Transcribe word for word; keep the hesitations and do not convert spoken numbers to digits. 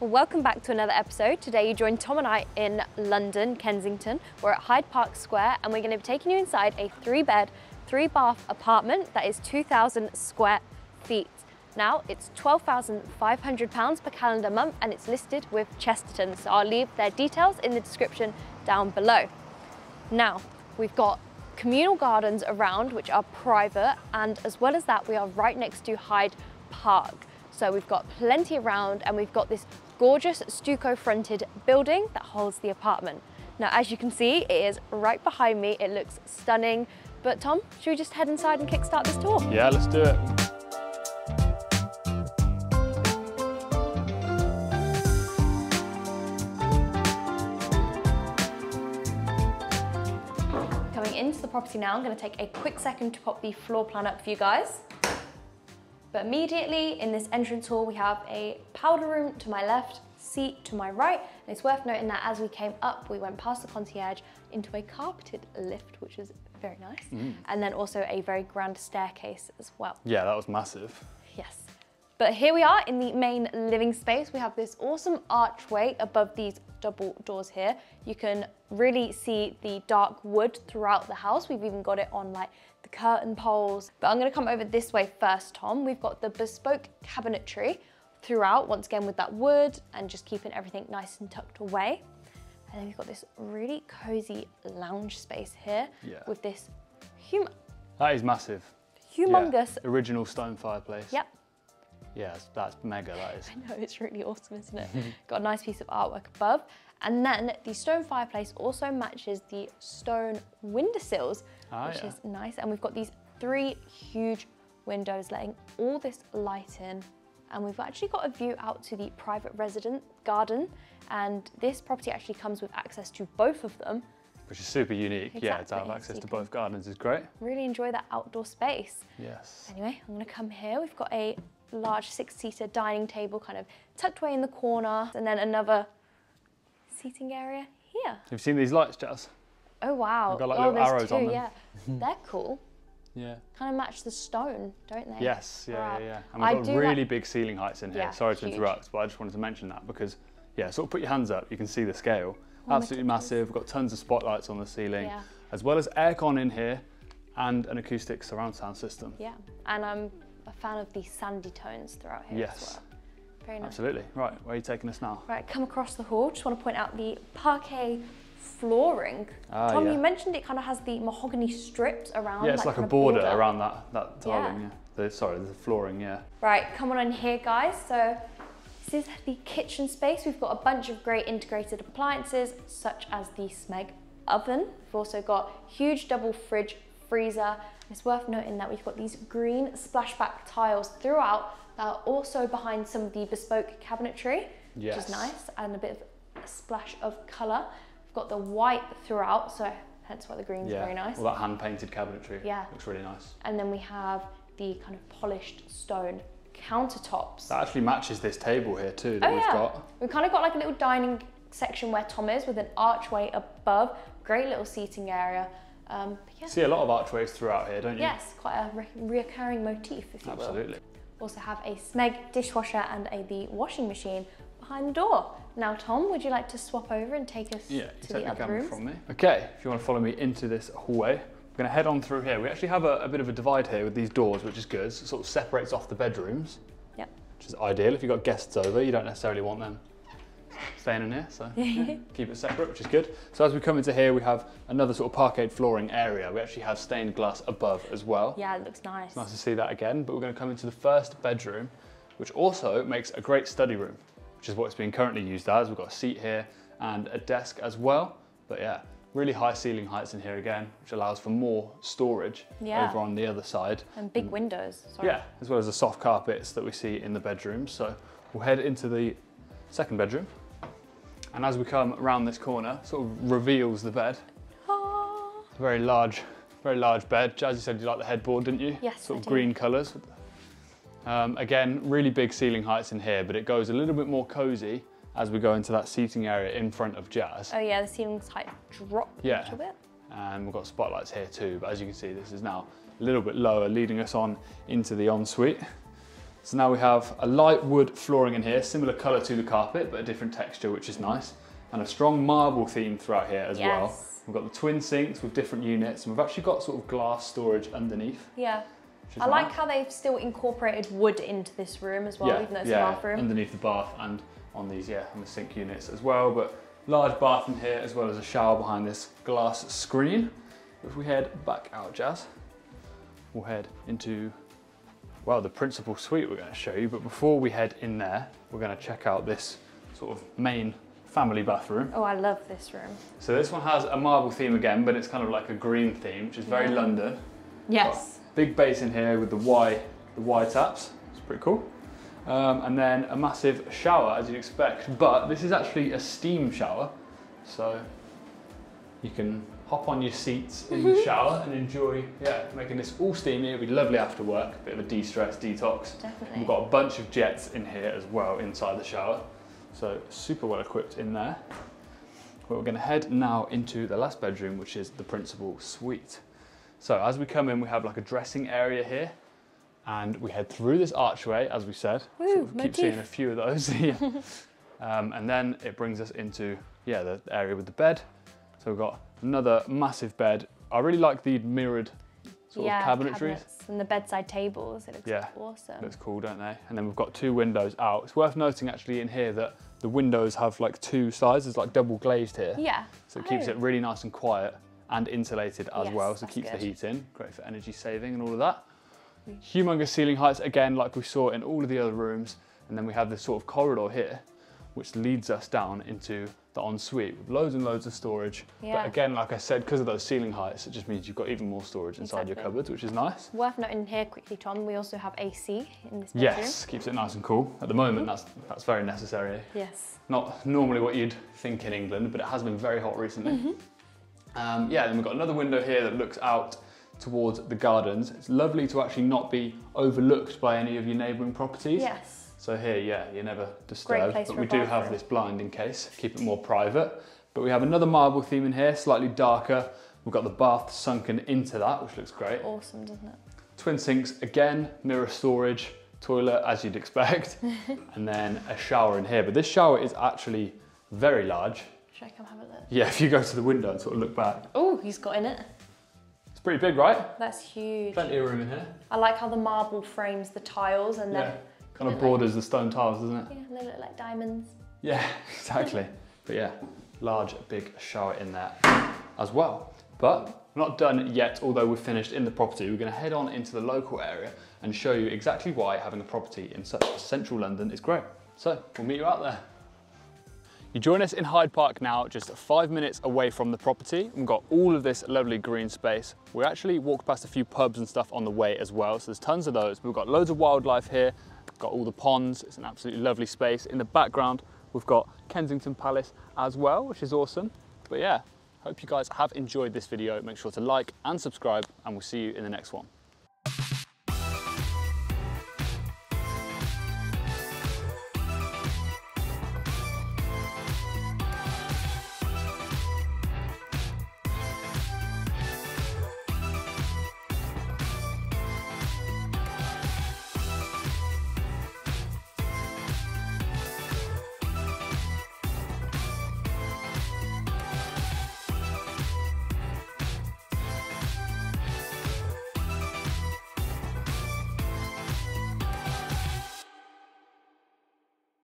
Well, welcome back to another episode. Today you join Tom and I in London, Kensington. We're at Hyde Park Square and we're going to be taking you inside a three bed, three bath apartment that is two thousand square feet. Now it's twelve thousand five hundred pounds per calendar month and it's listed with Chestertons. So I'll leave their details in the description down below. Now we've got communal gardens around which are private, and as well as that we are right next to Hyde Park. So we've got plenty around and we've got this gorgeous stucco fronted building that holds the apartment. Now, as you can see, it is right behind me. It looks stunning. But Tom, should we just head inside and kickstart this tour? Yeah, let's do it. Coming into the property now, I'm going to take a quick second to pop the floor plan up for you guys. But immediately in this entrance hall, we have a powder room to my left, seat to my right. And it's worth noting that as we came up, we went past the concierge into a carpeted lift, which is very nice. Mm. And then also a very grand staircase as well. Yeah, that was massive. Yes. But here we are in the main living space. We have this awesome archway above these double doors here. You can really see the dark wood throughout the house. We've even got it on like the curtain poles. But I'm gonna come over this way first, Tom. We've got the bespoke cabinetry throughout, once again with that wood and just keeping everything nice and tucked away. And then we've got this really cozy lounge space here, yeah, with this hum- That is massive. Humongous. Yeah. Original stone fireplace. Yep. Yes, that's mega, that is. I know, it's really awesome, isn't it? Got a nice piece of artwork above. And then the stone fireplace also matches the stone windowsills, ah, which yeah. is nice. And we've got these three huge windows letting all this light in. And we've actually got a view out to the private resident garden. And this property actually comes with access to both of them. Which is super unique, exactly. Yeah, to have access so to both gardens is great. Really enjoy that outdoor space. Yes. Anyway, I'm gonna come here. We've got a large six-seater dining table kind of tucked away in the corner, and then another seating area here. Have you seen these lights, Jazz? Oh wow. They've got like oh, little arrows two, on them. Yeah. They're cool. Yeah. Kind of match the stone, don't they? Yes, yeah, right. yeah, yeah. And we've I got really like... big ceiling heights in here. Yeah, Sorry to huge. interrupt, but I just wanted to mention that because, yeah, sort of put your hands up, you can see the scale. Oh, absolutely massive. We've got tons of spotlights on the ceiling, yeah, as well as aircon in here and an acoustic surround sound system. Yeah, and I'm a fan of the sandy tones throughout here yes. as well. Very nice. Absolutely. Right, where are you taking us now? Right, come across the hall. Just want to point out the parquet flooring. Ah, Tom, yeah. you mentioned it kind of has the mahogany strips around. Yeah, it's like, like a border, border around that, that tiling. Yeah. Yeah. The, sorry, the flooring, yeah. Right, come on in here, guys. So this is the kitchen space. We've got a bunch of great integrated appliances, such as the Smeg oven. We've also got huge double fridge freezer. It's worth noting that we've got these green splashback tiles throughout that are also behind some of the bespoke cabinetry, yes. which is nice, and a bit of a splash of colour. We've got the white throughout, so hence why the green's yeah. very nice. All that hand-painted cabinetry yeah. looks really nice. And then we have the kind of polished stone countertops. That actually matches this table here too that oh, we've yeah. got. We've kind of got like a little dining section where Tom is with an archway above, great little seating area. Um, but yeah. See a lot of archways throughout here, don't you? Yes, quite a re reoccurring motif, if you Absolutely. will. Absolutely. Also have a Smeg dishwasher and a the washing machine behind the door. Now, Tom, would you like to swap over and take us yeah, to the other rooms? From me. Okay, if you want to follow me into this hallway, we're going to head on through here. We actually have a, a bit of a divide here with these doors, which is good. It sort of separates off the bedrooms, yep. which is ideal. If you've got guests over, you don't necessarily want them staying in here, so yeah, keep it separate, which is good. So as we come into here, we have another sort of parquet flooring area. We actually have stained glass above as well. Yeah, it looks nice. It's nice to see that again, but we're going to come into the first bedroom, which also makes a great study room, which is what it's being currently used as. We've got a seat here and a desk as well, but yeah, really high ceiling heights in here again, which allows for more storage yeah. over on the other side. And big and, windows. Sorry. Yeah, as well as the soft carpets that we see in the bedrooms. So we'll head into the second bedroom. And as we come around this corner, sort of reveals the bed. Oh. Very large, very large bed. Jazzy, you said you liked the headboard, didn't you? Yes, Sort I of do. green colours. Um, again, really big ceiling heights in here, but it goes a little bit more cosy as we go into that seating area in front of Jazz. Oh yeah, the ceiling height dropped yeah. a little bit. And we've got spotlights here too, but as you can see, this is now a little bit lower, leading us on into the ensuite. So now we have a light wood flooring in here, similar colour to the carpet, but a different texture, which is nice. And a strong marble theme throughout here as yes. well. We've got the twin sinks with different units, and we've actually got sort of glass storage underneath. Yeah. I nice. like how they've still incorporated wood into this room as well, yeah, even though it's yeah, a bathroom. Underneath the bath and on these, yeah, on the sink units as well. But large bath in here, as well as a shower behind this glass screen. If we head back out, Jazz, we'll head into, well, the principal suite we're going to show you. But before we head in there, we're going to check out this sort of main family bathroom. Oh, I love this room. So this one has a marble theme again, but it's kind of like a green theme, which is very yeah. London. Yes. Got big basin here with the Y, the Y taps. It's pretty cool. Um, and then a massive shower, as you'd expect, but this is actually a steam shower. So you can hop on your seats in the shower and enjoy, yeah, making this all steamy. It'll be lovely after work, a bit of a de-stress, detox. Definitely. We've got a bunch of jets in here as well, inside the shower. So super well equipped in there. But we're gonna head now into the last bedroom, which is the principal suite. So as we come in, we have like a dressing area here, and we head through this archway, as we said. Ooh, so we keep seeing a few of those. yeah. um, and then it brings us into, yeah, the area with the bed. So we've got another massive bed. I really like the mirrored sort yeah, of cabinetry. And the bedside tables, it looks yeah, awesome. Looks cool, don't they? And then we've got two windows out. It's worth noting actually in here that the windows have like two sizes, like double glazed here. Yeah. So it oh. keeps it really nice and quiet and insulated as yes, well. So it keeps good. the heat in, great for energy saving and all of that. Humongous ceiling heights, again, like we saw in all of the other rooms. And then we have this sort of corridor here, which leads us down into the ensuite with loads and loads of storage. Yeah. But again, like I said, because of those ceiling heights, it just means you've got even more storage inside exactly. your cupboards, which is nice. Worth noting here quickly, Tom, we also have A C in this bedroom. Yes, keeps it nice and cool. At the moment, mm-hmm. that's, that's very necessary. Yes. Not normally what you'd think in England, but it has been very hot recently. Mm-hmm. um, yeah, then we've got another window here that looks out towards the gardens. It's lovely to actually not be overlooked by any of your neighbouring properties. Yes. So here, yeah, you're never disturbed. But we do have this blind in case, keep it more private. But we have another marble theme in here, slightly darker. We've got the bath sunken into that, which looks great. Awesome, doesn't it? Twin sinks again, mirror storage, toilet as you'd expect, and then a shower in here. But this shower is actually very large. Should I come have a look? Yeah, if you go to the window and sort of look back. Oh, he's got in it. It's pretty big, right? That's huge. Plenty of room in here. I like how the marble frames the tiles and then... Yeah, kind of borders like, the stone tiles, doesn't it? Yeah, and they look like diamonds. Yeah, exactly. But yeah, large, big shower in there as well. But we're not done yet, although we're finished in the property. We're going to head on into the local area and show you exactly why having a property in such central London is great. So, we'll meet you out there. You join us in Hyde Park now, just five minutes away from the property. We've got all of this lovely green space. We actually walked past a few pubs and stuff on the way as well, so there's tons of those. We've got loads of wildlife here, we've got all the ponds. It's an absolutely lovely space. In the background, we've got Kensington Palace as well, which is awesome. But yeah, hope you guys have enjoyed this video. Make sure to like and subscribe, and we'll see you in the next one.